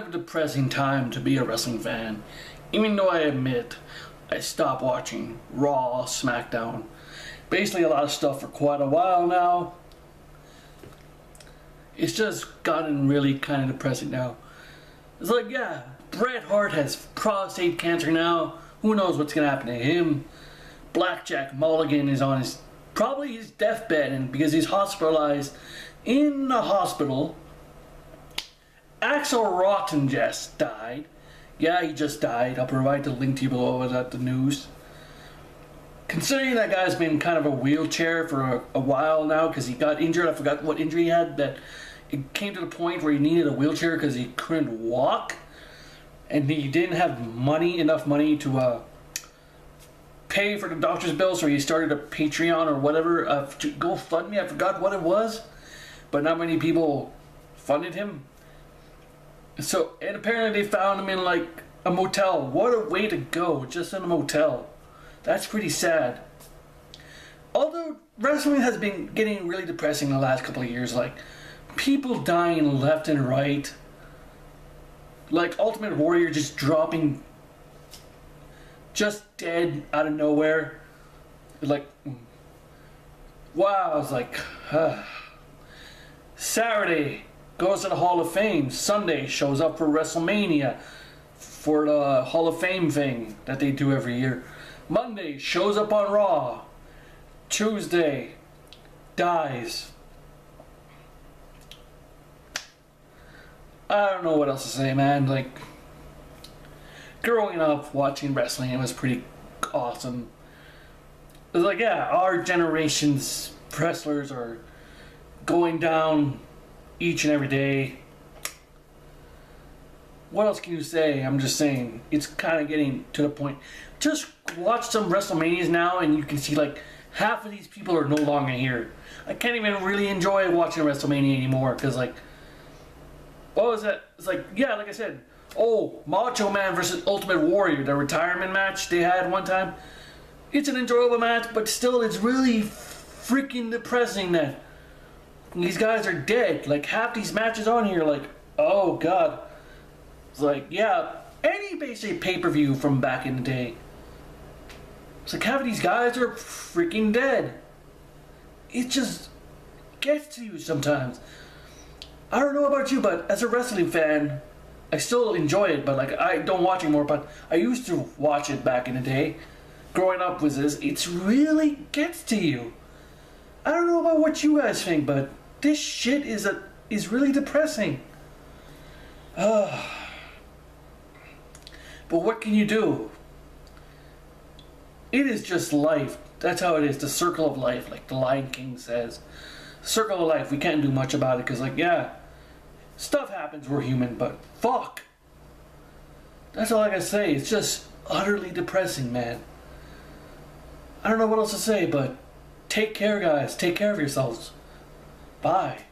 kind of a depressing time to be a wrestling fan, even though I admit I stopped watching Raw, SmackDown, basically a lot of stuff for quite a while now. It's just gotten really kind of depressing now. It's like, yeah, Bret Hart has prostate cancer now. Who knows what's going to happen to him. Blackjack Mulligan is on his, probably his deathbed, and because he's hospitalized in the hospital. Axel Rotten just died. Yeah, he just died. I'll provide the link to you below at the news. Considering that guy's been kind of a wheelchair for a while now because he got injured. I forgot what injury he had, that it came to the point where he needed a wheelchair because he couldn't walk. And he didn't have money, enough money to pay for the doctor's bill, so he started a Patreon or whatever, to GoFundMe. I forgot what it was, but not many people funded him. So, and apparently they found him in like a motel. What a way to go, just in a motel. That's pretty sad. Although wrestling has been getting really depressing the last couple of years, like people dying left and right. Like Ultimate Warrior just dropping, just dead out of nowhere. Like, wow, I was like, Saturday goes to the Hall of Fame. Sunday shows up for WrestleMania for the Hall of Fame thing that they do every year. Monday shows up on Raw. Tuesday dies. I don't know what else to say, man. Like, growing up watching wrestling, it was pretty awesome. It was like, yeah, our generation's wrestlers are going down each and every day. What else can you say? I'm just saying, it's kind of getting to the point. Just watch some WrestleManias now and you can see like half of these people are no longer here. I can't even really enjoy watching WrestleMania anymore because, like, what was that? It's like, yeah, like I said, oh, Macho Man versus Ultimate Warrior, the retirement match they had one time. It's an enjoyable match, but still, it's really freaking depressing that these guys are dead. Like, half these matches on here, like, oh, God. It's like, yeah, any basic pay-per-view from back in the day. It's like, half of these guys are freaking dead. It just gets to you sometimes. I don't know about you, but as a wrestling fan, I still enjoy it, but like, I don't watch anymore, but I used to watch it back in the day. Growing up with this, it really gets to you. I don't know about what you guys think, but this shit is really depressing. But what can you do? It is just life. That's how it is, the circle of life, like the Lion King says. Circle of life, we can't do much about it because, like, yeah, stuff happens, we're human, but fuck. That's all I gotta say. It's just utterly depressing, man. I don't know what else to say, but take care, guys. Take care of yourselves. Bye.